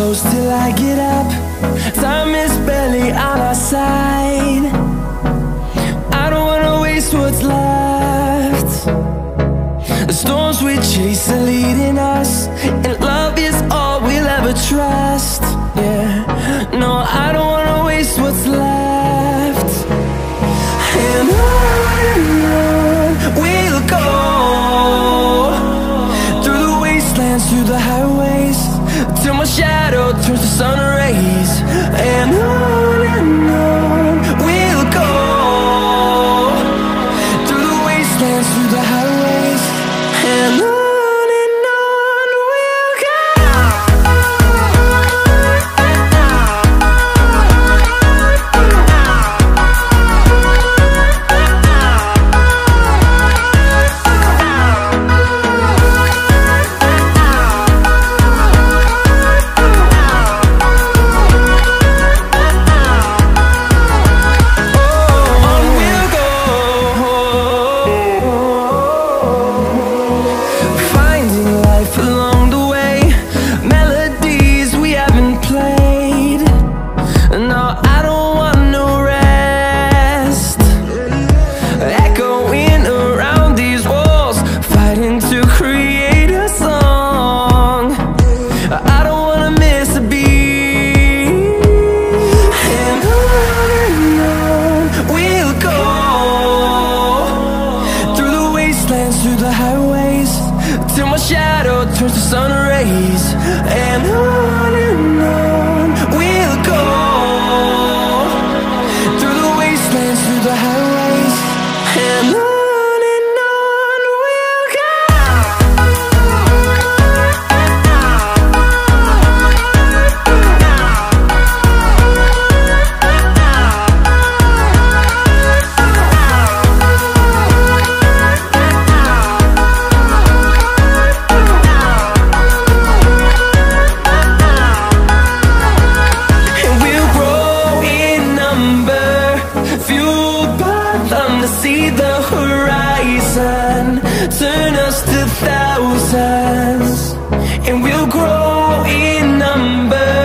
close till I get up. Time is barely on our side. I don't wanna waste what's left. The storms we chase are leading us, and love is all we'll ever trust. Yeah, no, I don't wanna waste what's left. And on we'll go, through the wastelands, through the highways, till my shadow turns to sun rays. And on we'll go, through the wastelands, through the highways, and on. Through the highways, till my shadow turns to sun rays, and on we'll go, through the wastelands, through the highways, and on. See the horizon turn us to thousands, and we'll grow in number,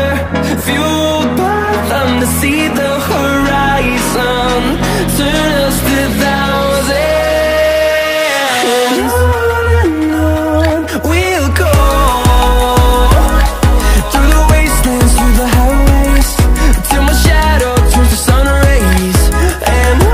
fueled by them. To see the horizon turn us to thousands, and on we'll go, through the wastelands, through the highways, till my shadow turns to sun rays, and on.